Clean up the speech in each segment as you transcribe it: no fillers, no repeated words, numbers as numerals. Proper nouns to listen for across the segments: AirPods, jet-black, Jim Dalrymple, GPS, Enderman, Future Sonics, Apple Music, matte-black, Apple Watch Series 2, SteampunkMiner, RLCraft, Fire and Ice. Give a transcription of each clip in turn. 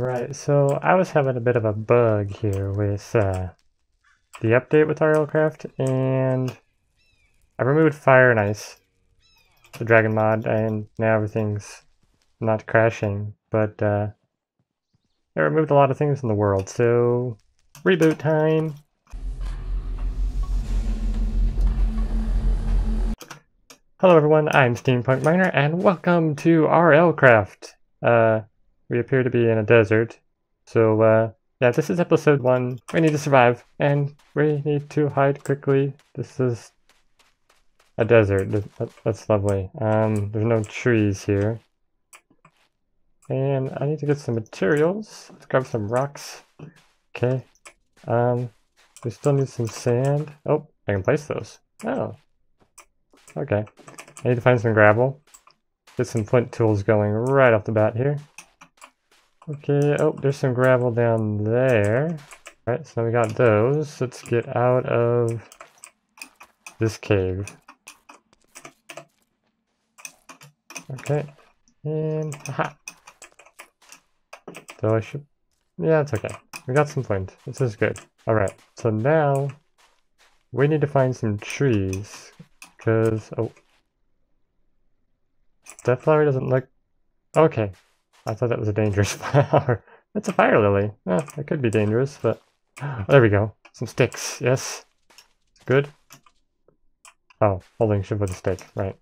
Right, so I was having a bit of a bug here with the update with RLCraft, and I removed Fire and Ice, the Dragon mod, and now everything's not crashing, but I removed a lot of things in the world, so reboot time! Hello everyone, I'm SteampunkMiner, and welcome to RLCraft! We appear to be in a desert, so yeah, this is episode 1. We need to survive, and we need to hide quickly. This is a desert. That's lovely. There's no trees here. And I need to get some materials. Let's grab some rocks. Okay. We still need some sand. Oh, I can place those. Oh. Okay. I need to find some gravel. Get some flint tools going right off the bat here. Okay, oh, there's some gravel down there. Alright, so we got those. Let's get out of this cave. Okay, and, aha! So I should, yeah, it's okay. We got some flint. This is good. Alright, so now we need to find some trees. Because, oh. That flower doesn't look, okay. I thought that was a dangerous flower. It's a fire lily. Oh, it could be dangerous, but... Oh, there we go. Some sticks, yes. Good. Oh, holding shit with a stick, right.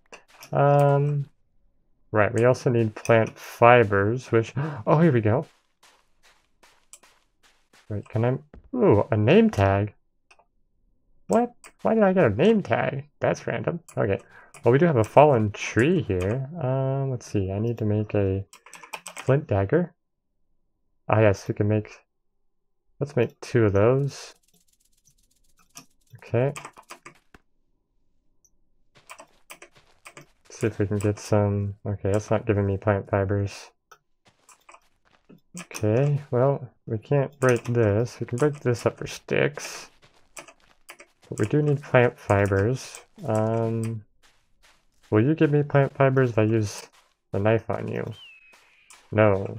Right, we also need plant fibers, which... Oh, here we go. Wait, can I... Ooh, a name tag? What? Why did I get a name tag? That's random. Okay. Well, we do have a fallen tree here. Let's see, I need to make a... flint dagger. Ah yes, we can make... Let's make 2 of those. Okay. Let's see if we can get some... Okay, that's not giving me plant fibers. Okay, well, we can't break this. We can break this up for sticks. But we do need plant fibers. Will you give me plant fibers if I use the knife on you? No.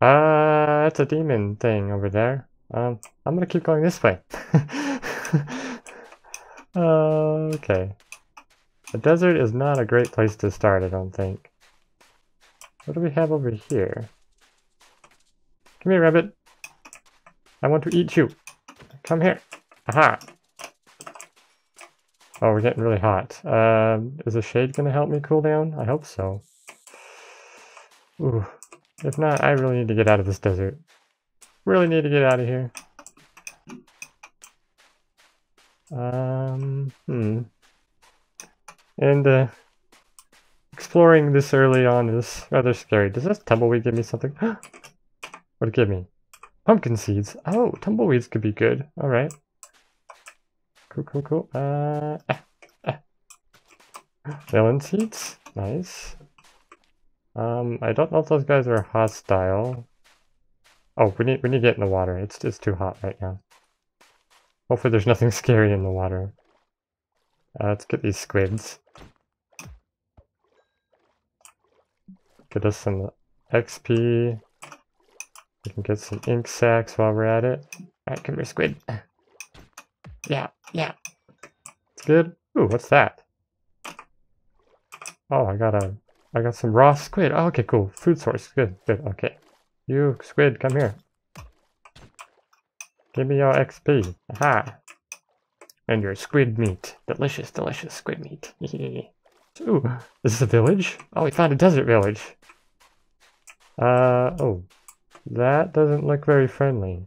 That's a demon thing over there. I'm gonna keep going this way. Okay. The desert is not a great place to start, I don't think. What do we have over here? Come here, rabbit. I want to eat you. Come here. Aha. Oh, we're getting really hot. Is the shade gonna help me cool down? I hope so. Ooh, if not, I really need to get out of this desert. Really need to get out of here. And, exploring this early on is rather scary. Does this tumbleweed give me something? What did it give me? Pumpkin seeds. Oh, tumbleweeds could be good. Alright. Cool, cool, cool. Melon seeds. Nice. I don't know if those guys are hostile. Oh, we need to get in the water. It's too hot right now. Hopefully there's nothing scary in the water. Let's get these squids. Get us some XP. We can get some ink sacks while we're at it. Alright, come here, squid. Yeah, yeah. It's good. Ooh, what's that? Oh, I got some raw squid. Oh, okay, cool. Food source. Good, good. Okay. You, squid, come here. Give me your XP. Aha! And your squid meat. Delicious, delicious squid meat. Ooh, is this a village? Oh, we found a desert village. Oh. That doesn't look very friendly.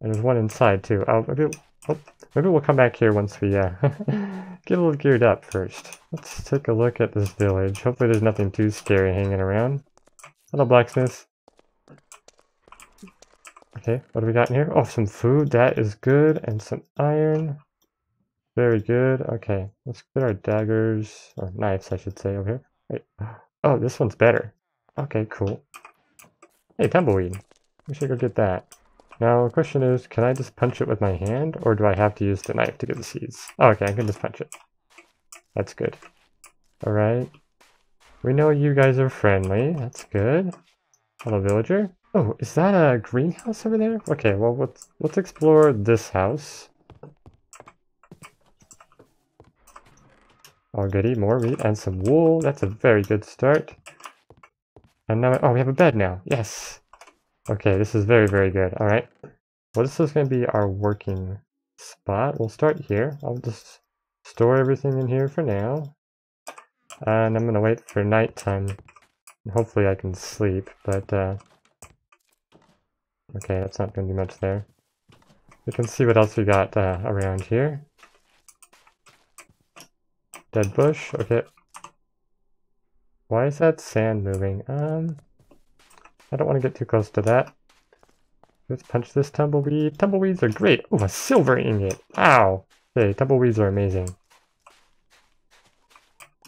And there's one inside, too. Oh, maybe we'll come back here once we, get a little geared up first. Let's take a look at this village. Hopefully there's nothing too scary hanging around. Hello, blacksmith. Okay, what do we got in here? Oh, some food. That is good. And some iron. Very good. Okay, let's get our daggers, or knives, I should say, over here. Wait. Oh, this one's better. Okay, cool. Hey, tumbleweed. We should go get that. Now, the question is, can I just punch it with my hand, or do I have to use the knife to get the seeds? Oh, okay, I can just punch it. That's good. Alright. We know you guys are friendly. That's good. Hello, villager. Oh, is that a greenhouse over there? Okay, well, let's explore this house. Oh, goody. More meat and some wool. That's a very good start. And now, oh, we have a bed now. Yes. Okay, this is very, very good. All right. Well, this is going to be our working spot. We'll start here. I'll just store everything in here for now. And I'm going to wait for nighttime. Hopefully I can sleep, but... okay, that's not going to be much there. We can see what else we got around here. Dead bush, okay. Why is that sand moving? I don't want to get too close to that. Let's punch this tumbleweed. Tumbleweeds are great. Oh, a silver ingot. Ow. Okay, tumbleweeds are amazing.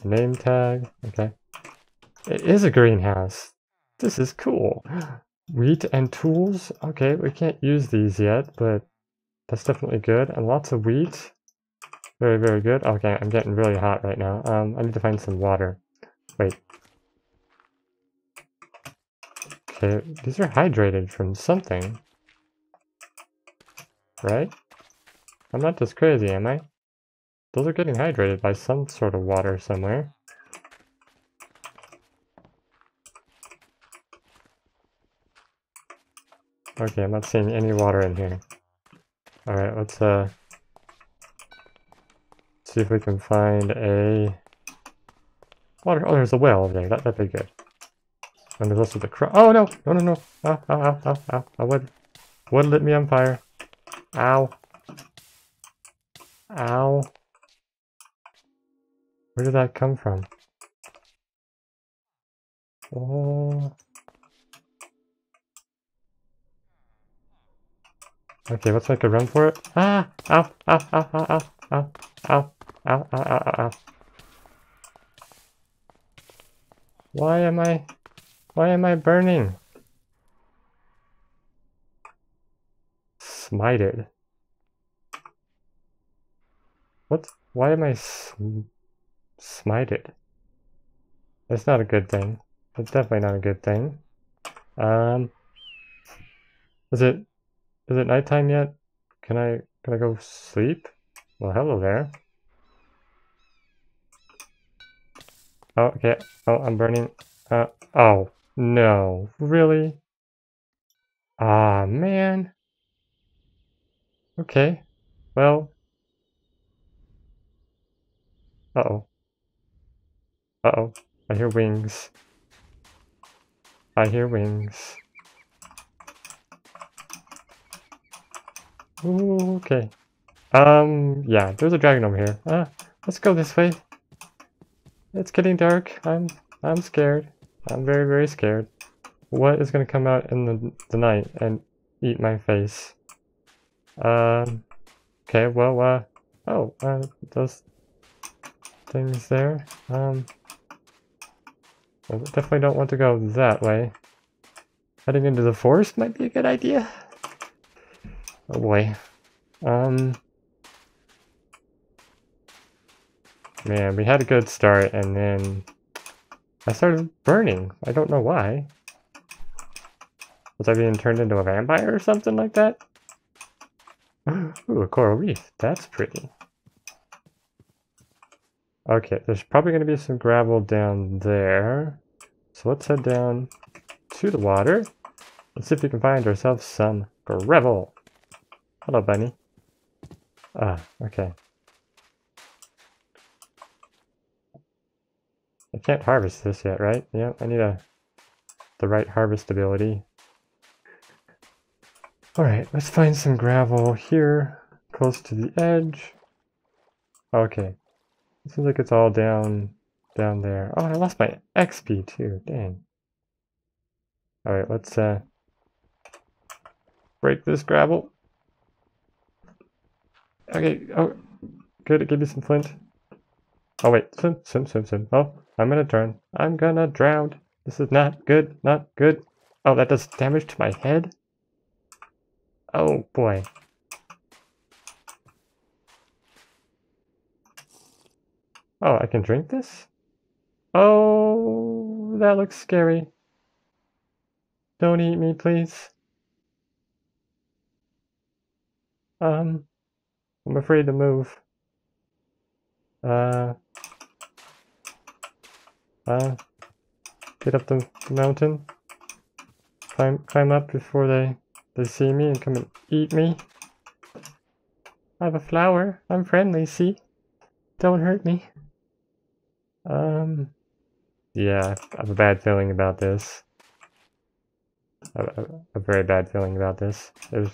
Name tag. Okay. It is a greenhouse. This is cool. Wheat and tools. Okay, we can't use these yet, but that's definitely good. And lots of wheat. Very, very good. Okay, I'm getting really hot right now. I need to find some water. Wait. Okay, these are hydrated from something. Right? I'm not just crazy, am I? Those are getting hydrated by some sort of water somewhere. Okay, I'm not seeing any water in here. Alright, let's see if we can find a water. Oh, there's a well over there. That'd be good. And there's also the crow. Oh, no! No, no, no! Ow, ow, ow, ow, ow. I would lit me on fire. Ow. Ow. Where did that come from? Oh. Okay, let's make a run for it. Ah! Ow! Ow! Ow! Ow! Ow! Ow! Ow! Ow! Ow! Ow! Ow! Why am I burning? Smited. What? Why am I smited? That's not a good thing. That's definitely not a good thing. Is it nighttime yet? Can I go sleep? Well, hello there. Oh, okay. Oh, I'm burning. Oh, no. Really? Ah, man. Okay. Well. Uh-oh. Uh-oh. I hear wings. I hear wings. Ooh, okay. Yeah, there's a dragon over here. Let's go this way. It's getting dark. I'm scared. I'm very, very scared. What is gonna come out in the night and eat my face? Okay, well, oh, those things there. I definitely don't want to go that way. Heading into the forest might be a good idea. Oh boy. Man, we had a good start and then I started burning. I don't know why. Was I being turned into a vampire or something like that? Ooh, a coral reef. That's pretty. Okay, there's probably going to be some gravel down there. So let's head down to the water. Let's see if we can find ourselves some gravel. Hello, bunny. Okay. I can't harvest this yet, right? Yeah, I need the right harvest ability. Alright, let's find some gravel here, close to the edge. Okay. It seems like it's all down there. Oh, and I lost my XP too, dang. Alright, let's break this gravel. Okay, oh, good, give me some flint. Oh wait, swim. Oh, I'm gonna turn. I'm gonna drown. This is not good, not good. Oh, that does damage to my head? Oh boy. Oh, I can drink this? Oh, that looks scary. Don't eat me, please. I'm afraid to move. Get up the mountain. Climb up before they see me and come and eat me. I have a flower. I'm friendly, see? Don't hurt me. Yeah, I have a bad feeling about this. A very bad feeling about this. There's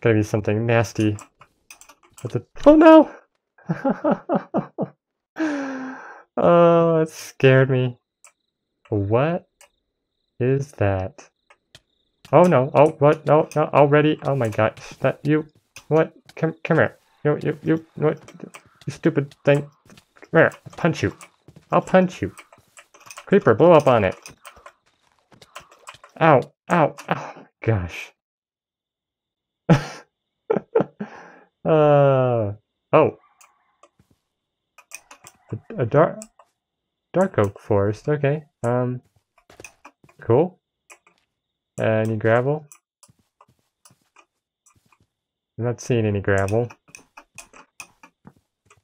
gonna be something nasty. Oh no! Oh, it scared me. What is that? Oh no! Oh, what? No! No! Already! Oh my God! That you? What? Come here! You! What? You stupid thing! Come here! I'll punch you! I'll punch you! Creeper, blow up on it! Ow! Ow! Ow! Gosh! Oh! A dark oak forest, okay. Cool. I need gravel. I'm not seeing any gravel.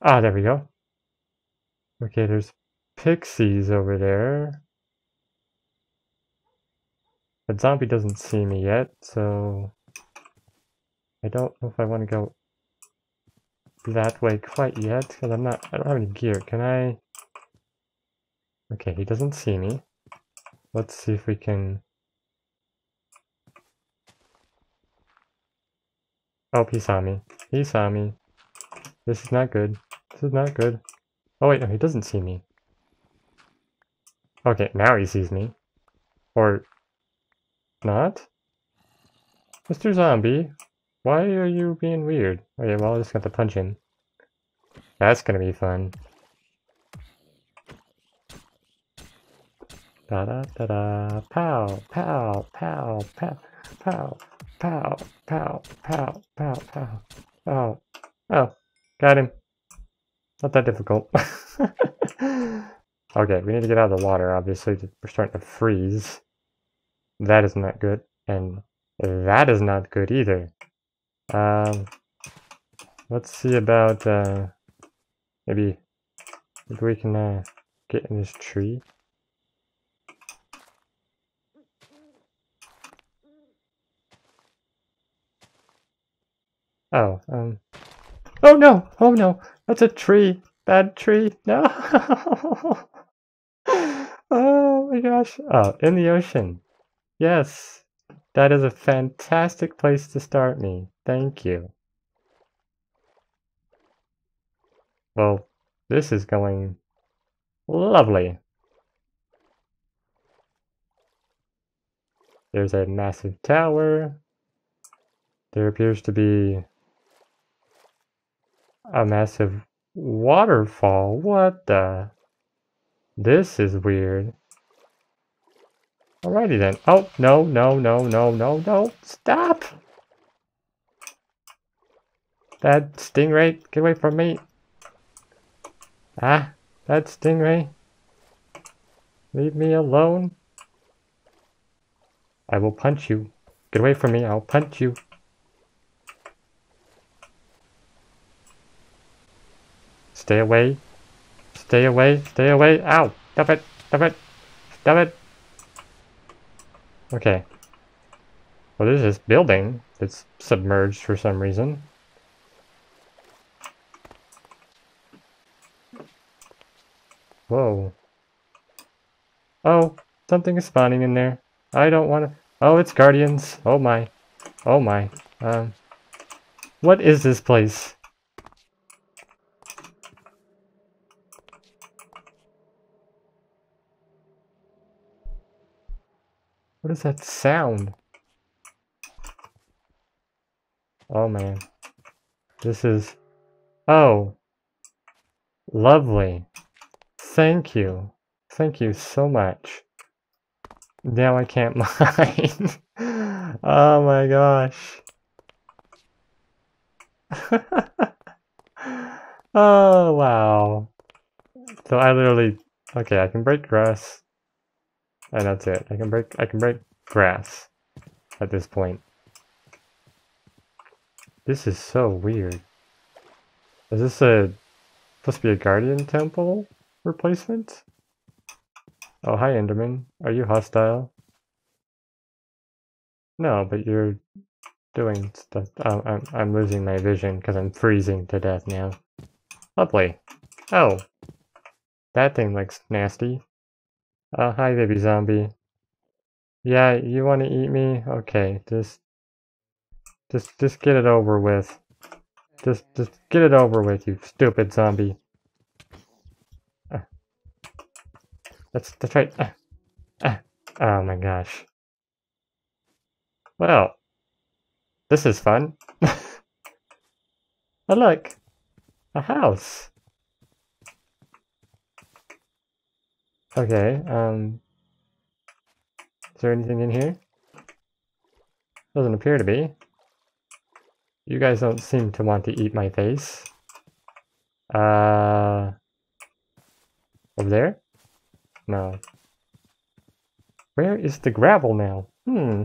Ah, there we go. Okay, there's pixies over there. That zombie doesn't see me yet, so I don't know if I want to go that way quite yet, because I don't have any gear. Can I? Okay, he doesn't see me. Let's see if we can. Oh, he saw me. He saw me. This is not good. This is not good. Oh wait, no, he doesn't see me. Okay, now he sees me. Or not? Mr. Zombie, why are you being weird? Okay, well, I just got to punch him. That's gonna be fun. Da da da da. Pow, pow, pow, pow, pow, pow, pow, pow, pow, pow. Oh, oh, got him. Not that difficult. Okay, we need to get out of the water, obviously. We're starting to freeze. That is not good. And that is not good either. Let's see about maybe if we can get in this tree. Oh, oh no, that's a tree, bad tree, no. Oh my gosh. Oh, in the ocean. Yes, that is a fantastic place to start me. Thank you. Well, this is going lovely. There's a massive tower. There appears to be a massive waterfall. What the? This is weird. Alrighty then. Oh, no, no, no, no, no, no. Stop! That stingray, get away from me. Ah, that stingray. Leave me alone. I will punch you. Get away from me, I'll punch you. Stay away. Stay away. Stay away. Ow! Stop it! Stop it! Stop it! Okay. Well, there's this building that's submerged for some reason. Whoa. Oh, something is spawning in there. I don't want to... Oh, it's guardians. Oh my. Oh my. What is this place? What is that sound? Oh man. This is... Oh! Lovely. Thank you. Thank you so much. Now I can't mine. Oh my gosh. Oh wow. So I literally Okay, I can break grass. And that's it. I can break grass at this point. This is so weird. Is this supposed to be a guardian temple replacement? Oh, hi Enderman. Are you hostile? No, but you're doing stuff. I'm losing my vision because I'm freezing to death now. Lovely. Oh, that thing looks nasty. Hi baby zombie. Yeah, you want to eat me? Okay, just get it over with. Just get it over with, you stupid zombie. That's right. Oh my gosh. Well, this is fun. Oh look, a house. Okay, is there anything in here? Doesn't appear to be. You guys don't seem to want to eat my face. Over there? No. Where is the gravel now? Hmm.